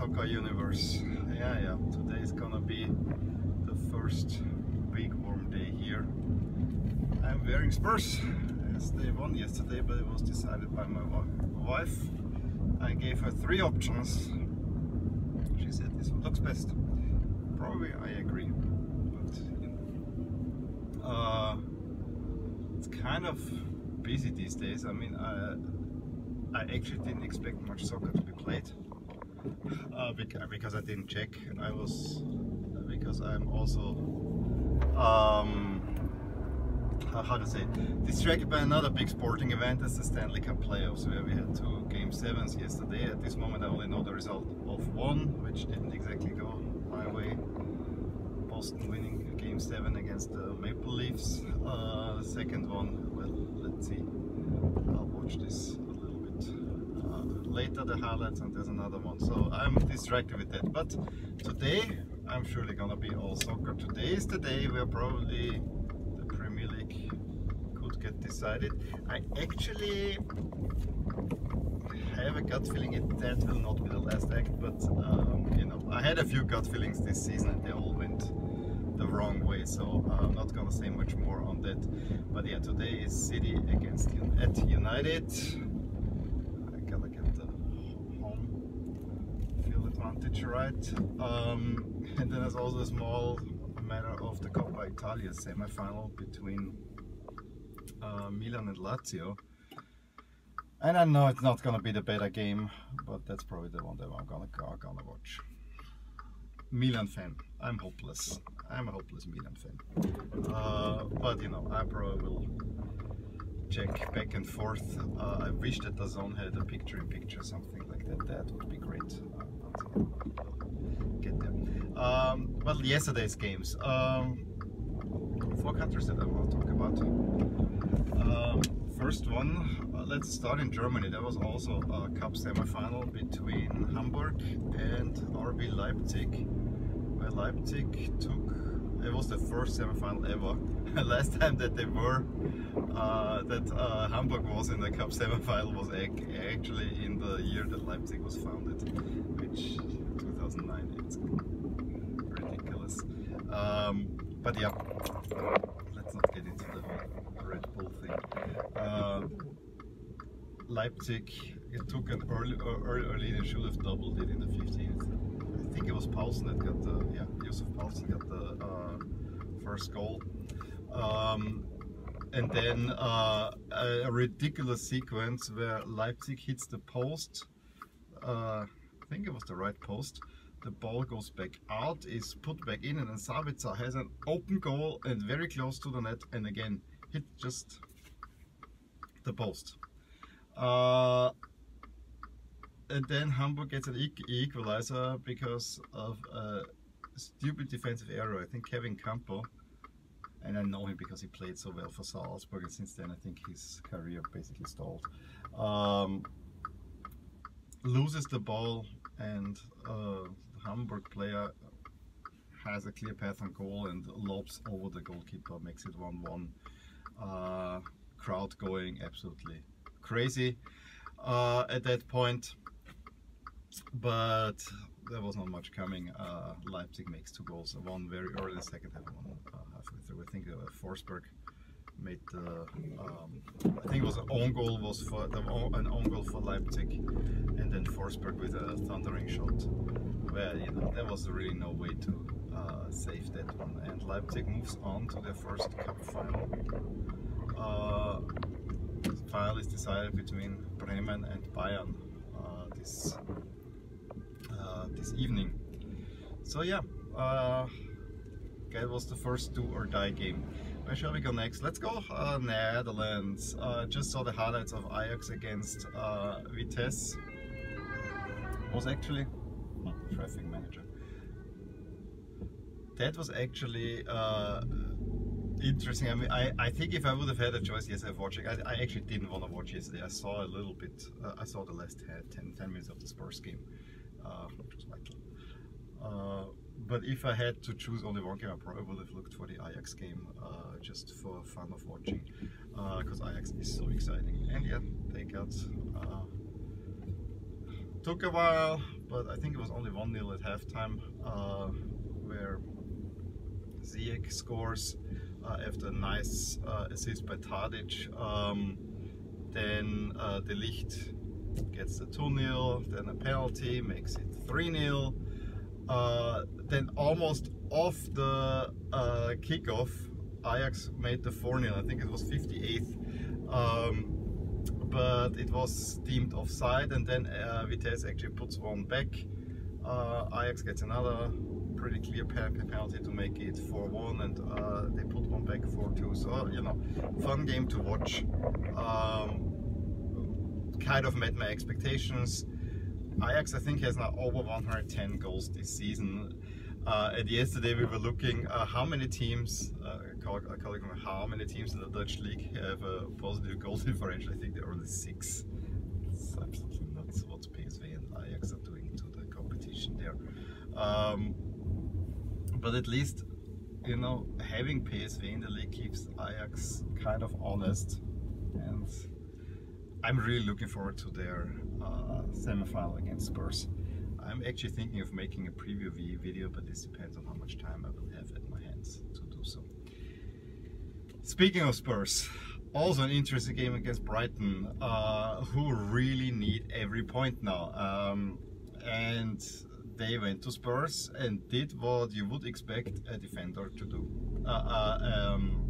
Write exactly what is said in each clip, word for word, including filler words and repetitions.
Soccer Universe. Yeah, yeah, today is gonna be the first big warm day here. I'm wearing Spurs, as they won yesterday, but it was decided by my wife. I gave her three options. She said this one looks best. Probably I agree, but you know, uh, it's kind of busy these days. I mean, I, I actually didn't expect much soccer to be played uh, because I didn't check. I was because I'm also um, how to say distracted by another big sporting event, as the Stanley Cup playoffs, where we had two game sevens yesterday. At this moment, I only know the result of one, which didn't exactly go my way. Boston winning game seven against the Maple Leafs. Uh, the second one, well, let's see. I'll watch this a little bit uh, later, the highlights, and there's another one. So I'm distracted with that. But today, I'm surely gonna be all soccer. Today is the day where probably the Premier League could get decided. I actually have a gut feeling it that will not be the last act, but um, you know, I had a few gut feelings this season and they all went the wrong way, so I'm not gonna say much more on that. But yeah, today is City against at United. I gotta get the home field advantage right. Um, and then there's also a small matter of the Coppa Italia semi-final between uh, Milan and Lazio. And I know it's not going to be the better game, but that's probably the one that I'm going to watch. Milan fan. I'm hopeless. I'm a hopeless Milan fan. Uh, but, you know, I probably will check back and forth. Uh, I wish that DAZN had a picture-in-picture, something like that. That would be great. Uh, but get there. Um, well, yesterday's games. Um, four countries that I want to talk about. Um, First one, uh, let's start in Germany. There was also a cup semi-final between Hamburg and R B Leipzig, where Leipzig took, it was the first semi-final ever. Last time that they were, uh, that uh, Hamburg was in the cup semi-final was ac actually in the year that Leipzig was founded, which two thousand nine, it's ridiculous. Um, but yeah, let's not get into the whole Red Bull thing. Uh, Leipzig, it took an early, early, early they should have doubled it in the fifteenth. I think it was Poulsen that got the, yeah, Yussuf Poulsen got the uh, first goal. Um, and then uh, a, a ridiculous sequence where Leipzig hits the post. Uh, I think it was the right post. The ball goes back out, is put back in, and then Sabitzer has an open goal and very close to the net, and again, hit just the post. Uh, and then Hamburg gets an equalizer because of a stupid defensive error. I think Kevin Campo, and I know him because he played so well for Salzburg, and since then I think his career basically stalled, um, loses the ball, and uh, the Hamburg player has a clear path on goal and lobs over the goalkeeper, makes it one one. Uh, crowd going absolutely crazy uh, at that point, but there was not much coming. uh, Leipzig makes two goals, one very early in the second half, one uh, halfway through. I think uh, Forsberg made the, um, I think it was an own goal was for, the, an own goal for Leipzig, and then Forsberg with a thundering shot, where you know, there was really no way to Uh, save that one, and Leipzig moves on to their first cup final. Uh, the final is decided between Bremen and Bayern uh, this uh, this evening. So yeah, uh, that was the first do or die game. Where shall we go next? Let's go uh, Netherlands. Uh, just saw the highlights of Ajax against uh, Vitesse. Was actually not the traffic manager. That was actually uh, interesting. I mean, I, I think if I would have had a choice yesterday of watching, I, I actually didn't want to watch yesterday. I saw a little bit, uh, I saw the last ten, ten minutes of the Spurs game, uh, which was vital. Uh, but if I had to choose only one game, I probably would have looked for the Ajax game, uh, just for fun of watching, because uh, Ajax is so exciting. And yeah, they got, uh, took a while, but I think it was only one nil at halftime, uh, where Ziyech scores uh, after a nice uh, assist by Tadic. Um, then uh, De Ligt gets the two nil, then a penalty, makes it three nil. Uh, then almost off the uh, kickoff, Ajax made the four nil, I think it was fifty-eighth. Um, but it was deemed offside, and then uh, Vitesse actually puts one back. Uh, Ajax gets another pretty clear penalty to make it four one, and uh, they put one back four two. So, you know, fun game to watch. Um, kind of met my expectations. Ajax, I think, has now over one hundred ten goals this season. Uh, and yesterday we were looking uh, how many teams, uh, calling how many teams in the Dutch league have a positive goal differential. I think there are only six. It's absolutely nuts what P S V and Ajax are doing to the competition there. Um, but at least, you know, having P S V in the league keeps Ajax kind of honest, and I'm really looking forward to their uh, semi-final against Spurs. I'm actually thinking of making a preview video, but this depends on how much time I will have at my hands to do so. Speaking of Spurs, also an interesting game against Brighton, uh, who really need every point now. Um, and they went to Spurs and did what you would expect a defender to do. Uh, uh, um,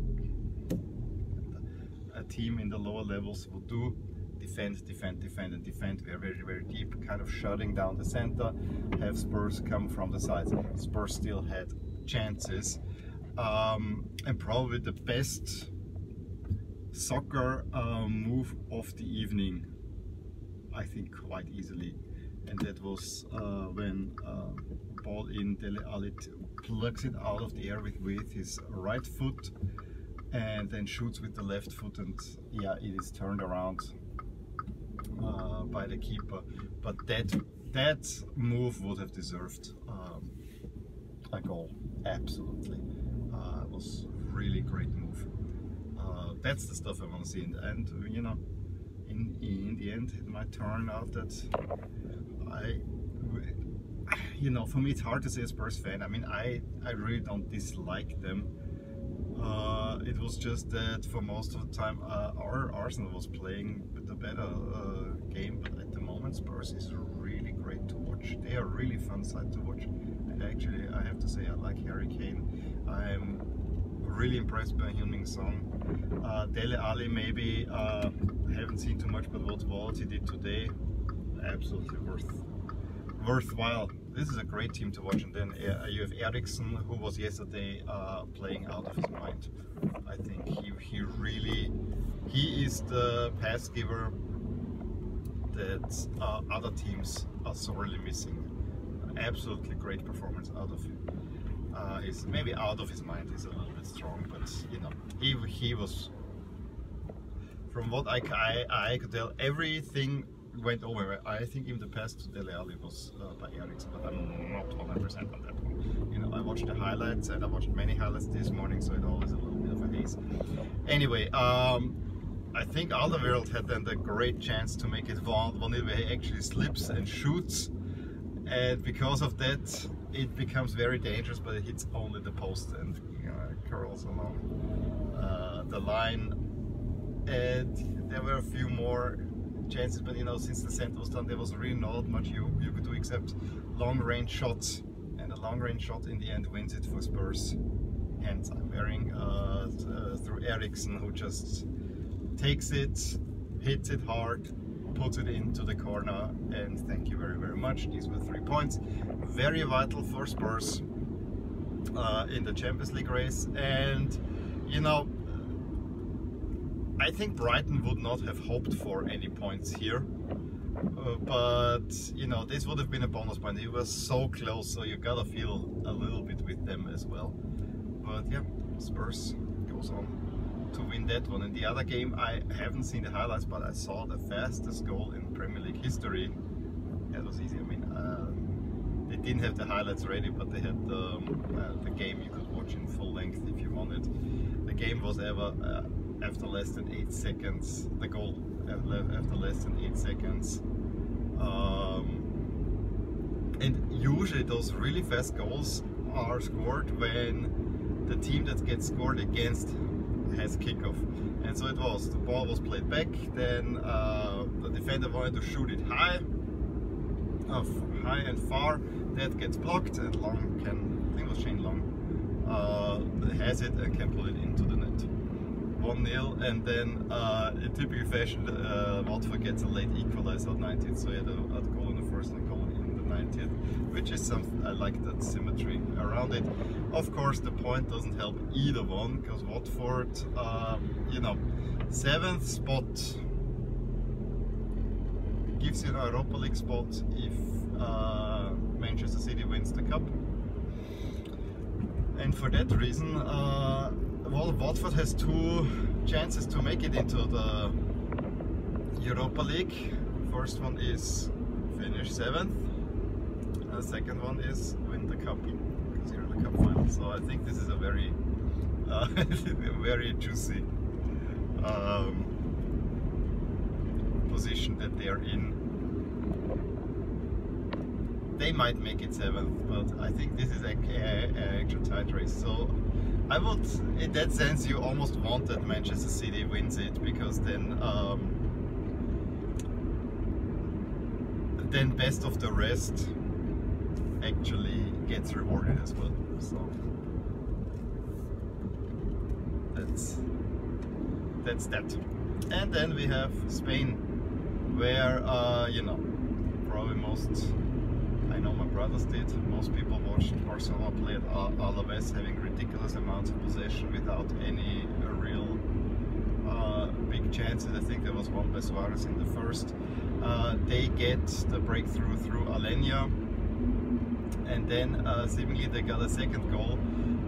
a team in the lower levels would do. Defend, defend, defend, and defend. We are very, very deep, kind of shutting down the center. Have Spurs come from the sides. Spurs still had chances, um, and probably the best soccer uh, move of the evening, I think, quite easily. And that was uh, when uh, ball in, Dele Alli plucks it out of the air with, with his right foot, and then shoots with the left foot, and yeah, it is turned around Uh, by the keeper. But that that move would have deserved um, a goal, absolutely. Uh, it was a really great move. Uh, that's the stuff I want to see, and, and you know, in in the end, it might turn out that I, you know, for me it's hard to say as a Spurs fan. I mean, I I really don't dislike them. Uh, it was just that for most of the time, uh, our Arsenal was playing the better uh, game, but at the moment Spurs is really great to watch. They are a really fun side to watch, and actually I have to say I like Harry Kane. I'm really impressed by Heung-min Son. Uh, Dele Alli maybe, uh, haven't seen too much, but what Valencia did today, absolutely worth worthwhile. This is a great team to watch. And then you have Eriksson, who was yesterday uh, playing out of his mind. I think he, he really, he is the pass giver that uh, other teams are sorely missing. Absolutely great performance out of him. Uh, it's maybe out of his mind is a little bit strong, but you know, he, he was, from what I, I, I could tell, everything went over. I think even the pass to Dele Alli was uh, by Eriksson, but I'm not one hundred percent on that one. You know, I watched the highlights, and I watched many highlights this morning, so it always a little bit of a haze. Anyway, um, I think Alderweireld had then the great chance to make it one nil, where he actually slips and shoots, and because of that it becomes very dangerous, but it hits only the post and uh, curls along uh, the line. And there were a few more chances, but you know, since the center was done, there was really not much you, you could do except long-range shots, and a long-range shot in the end wins it for Spurs. Hence I'm wearing uh, uh, through Eriksson, who just takes it, hits it hard, puts it into the corner, and thank you very, very much. These were three points, very vital for Spurs uh, in the Champions League race. And you know, I think Brighton would not have hoped for any points here, uh, but you know, this would have been a bonus point. They were so close, so you gotta feel a little bit with them as well. But yeah, Spurs goes on to win that one. In the other game, I haven't seen the highlights, but I saw the fastest goal in Premier League history. That was easy. I mean, uh, they didn't have the highlights ready, but they had the, uh, the game you could watch in full length if you wanted. The game was ever. Uh, After less than eight seconds, the goal after less than eight seconds, um, And usually those really fast goals are scored when the team that gets scored against has kickoff. And so it was, the ball was played back, then uh, the defender wanted to shoot it high, uh, high and far, that gets blocked and Long can, I think it was Shane Long, uh, has it and can put it into the net. one nil, and then uh, in typical fashion, uh, Watford gets a late equalizer at ninetieth, so he had a, a goal in the first and goal in the ninetieth, which is something, I like that symmetry around it. Of course, the point doesn't help either one, because Watford, uh, you know, seventh spot gives you an Europa League spot if uh, Manchester City wins the cup. And for that reason, uh, well, Watford has two chances to make it into the Europa League. First one is finish seventh, and the second one is win the cup, because you're in the cup final. So I think this is a very, uh, very juicy um, position that they are in. They might make it seventh, but I think this is an actual tight race. So I would, in that sense, you almost want that Manchester City wins it, because then um, then best of the rest actually gets rewarded as well. So that's that's that. And then we have Spain, where uh, you know, probably most. I know my brothers did. Most people watched Barcelona play at Alaves, having ridiculous amounts of possession without any real uh, big chances. I think there was one by Suarez in the first. Uh, they get the breakthrough through Alenia, and then uh, seemingly they got a second goal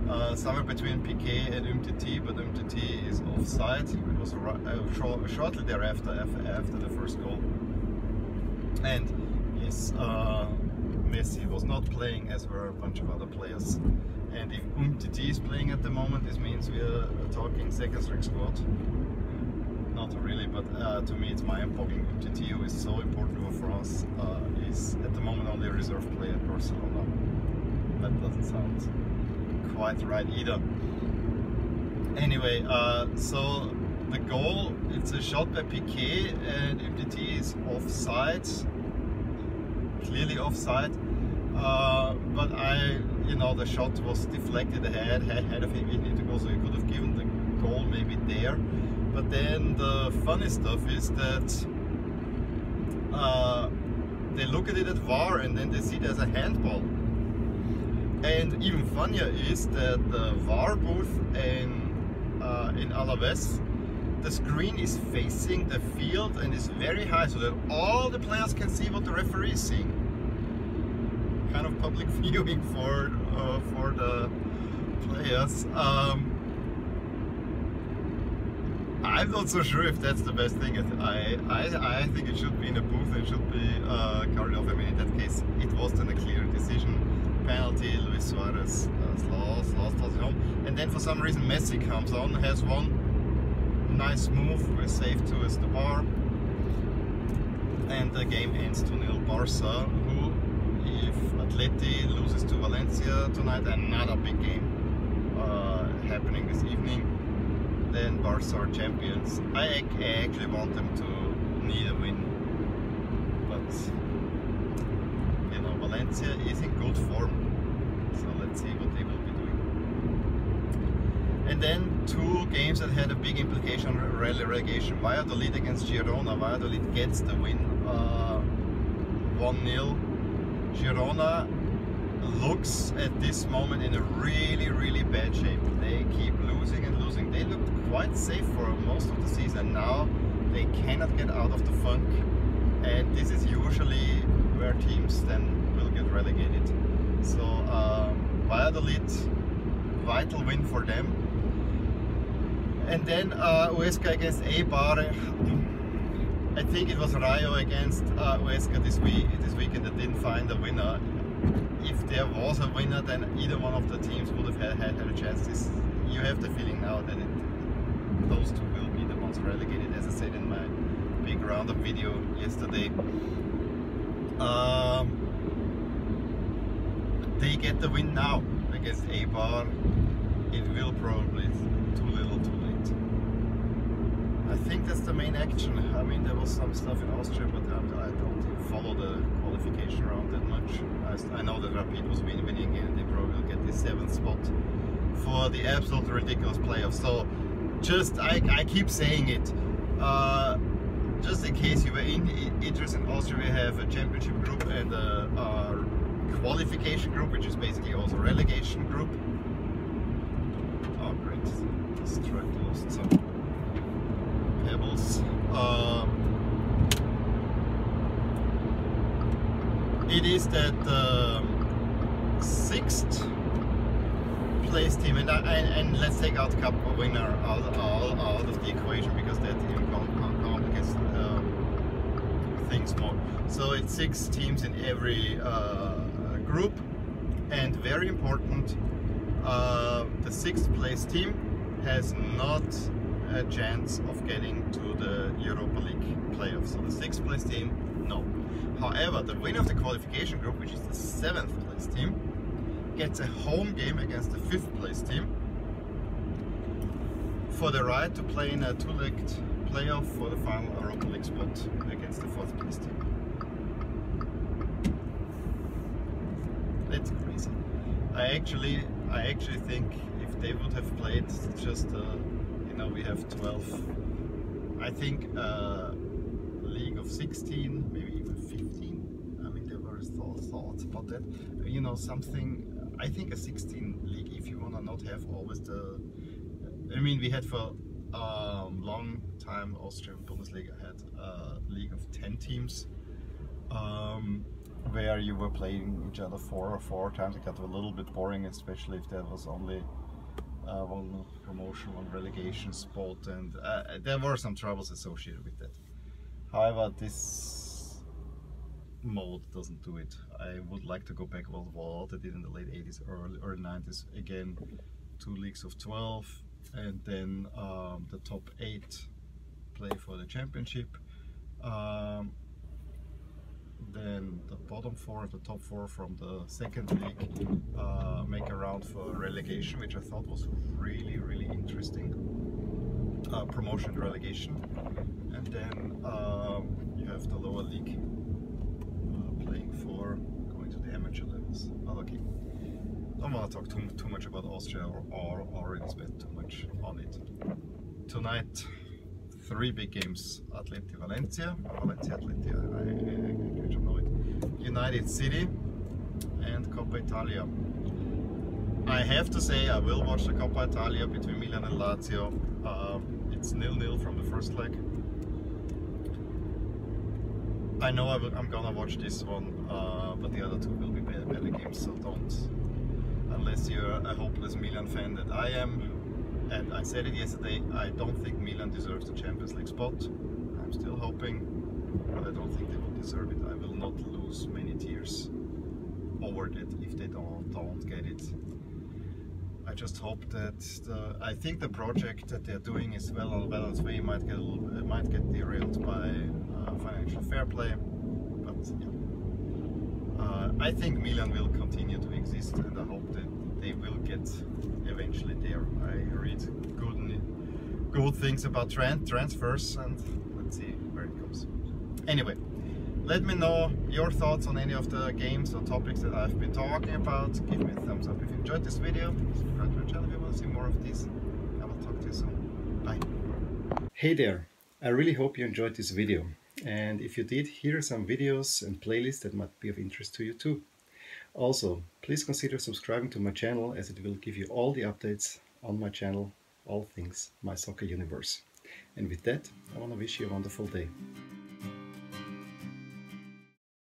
uh, somewhere between Piqué and Umtiti, but Umtiti is offside. It was uh, shortly thereafter after the first goal, and yes. Uh, Messi was not playing, as were a bunch of other players. And if Umtiti is playing at the moment, this means we are talking second-string squad. Not really, but uh, to me it's mind-boggling. Umtiti, who is so important for France, uh, is at the moment only a reserve player at Barcelona. That doesn't sound quite right either. Anyway, uh, so the goal, it's a shot by Piqué, and Umtiti is offside. Clearly offside, uh, but I, you know, the shot was deflected ahead, ahead of him, he needed to go, so he could have given the goal maybe there. But then the funny stuff is that uh, they look at it at V A R and then they see there's a handball. And even funnier is that the V A R booth in, uh, in Alaves, the screen is facing the field and is very high, so that all the players can see what the referee is seeing. Kind of public viewing for uh, for the players. Um, I'm not so sure if that's the best thing. I I, I think it should be in a booth. It should be uh, carried off. I mean, in that case, it was then a clear decision. Penalty, Luis Suarez lost, lost, lost it home, and then for some reason Messi comes on, has one. Nice move, we're safe towards the bar, and the game ends two nil Barca, who, if Atleti loses to Valencia tonight, another big game uh, happening this evening, then Barca are champions. I, I actually want them to need a win, but you know, Valencia is in good form, so let's see what they will be doing. And then two games that had a big implication on relegation. Valladolid against Girona. Valladolid gets the win, one nil. Girona looks at this moment in a really, really bad shape. They keep losing and losing. They looked quite safe for most of the season. Now they cannot get out of the funk. And this is usually where teams then will get relegated. So um, Valladolid, vital win for them. And then uh, Huesca against Eibar. I think it was Rayo against uh, Huesca this week, this weekend that didn't find a winner. If there was a winner, then either one of the teams would have had, had, had a chance. This, you have the feeling now that it, those two will be the ones relegated, as I said in my big roundup video yesterday. Um, they get the win now against Eibar, it will probably too little too late. I think that's the main action. I mean, there was some stuff in Austria, but I don't follow the qualification round that much. I know that Rapid was winning again, and they probably will get the seventh spot for the absolutely ridiculous playoffs. So just, I, I keep saying it, uh, just in case you were in, interested in Austria, we have a championship group and a, a qualification group, which is basically also relegation group. Oh great, this truck lost some pebbles. Um, it is that um, sixth place team, and, I, and, and let's take out Cup winner out, out, out of the equation, because that team complicates um, things more. So it's six teams in every uh, group, and very important, uh, the sixth place team has not a chance of getting to the Europa League playoffs. So the sixth place team, no. However, the winner of the qualification group, which is the seventh place team, gets a home game against the fifth place team for the right to play in a two-legged playoff for the final Europa League spot against the fourth place team. That's crazy. I actually, I actually think if they would have played, just uh, you know, we have twelve. I think uh, league of sixteen, maybe even fifteen. I mean, there were thoughts about that. You know, something. I think a sixteen league, if you want to not have always the, I mean, we had for a um, long time, Austrian Bundesliga had a league of ten teams, um, where you were playing each other four or four times. It got a little bit boring, especially if there was only uh, one promotion, one relegation spot, and uh, there were some troubles associated with that. However, this mode doesn't do it. I would like to go back to what I did in the late eighties, early, early nineties. Again, two leagues of twelve, and then um, the top eight play for the championship. Um, then the bottom four and the top four from the second league uh, make a round for relegation, which I thought was really, really interesting. Uh, promotion, relegation, and then um, you have the lower league uh, playing for going to the amateur levels. Oh, okay. I don't want to talk too, too much about Austria, or, or already spent too much on it. Tonight, three big games: Atleti, Valencia, Valencia, Atleti, I, I, I don't know it. United City and Coppa Italia. I have to say, I will watch the Coppa Italia between Milan and Lazio. Um, it's nil nil from the first leg. I know I will, I'm gonna watch this one, uh, but the other two will be better, better games, so don't. Unless you're a hopeless Milan fan that I am, and I said it yesterday, I don't think Milan deserves the Champions League spot. I'm still hoping, but I don't think they will deserve it. I will not lose many tears over that if they don't, don't get it. I just hope that the, I think the project that they're doing is well on balance. We might get a little, it might get derailed by uh, financial fair play, but yeah. Uh, I think Milan will continue to exist, and I hope that they will get eventually there. I read good, good things about trans transfers, and let's see where it goes. Anyway, let me know your thoughts on any of the games or topics that I've been talking about. Give me a thumbs up if you enjoyed this video. Subscribe to our channel if you want to see more of these. I will talk to you soon. Bye. Hey there. I really hope you enjoyed this video. And if you did, here are some videos and playlists that might be of interest to you too. Also, please consider subscribing to my channel, as it will give you all the updates on my channel, all things My Soccer Universe. And with that, I want to wish you a wonderful day.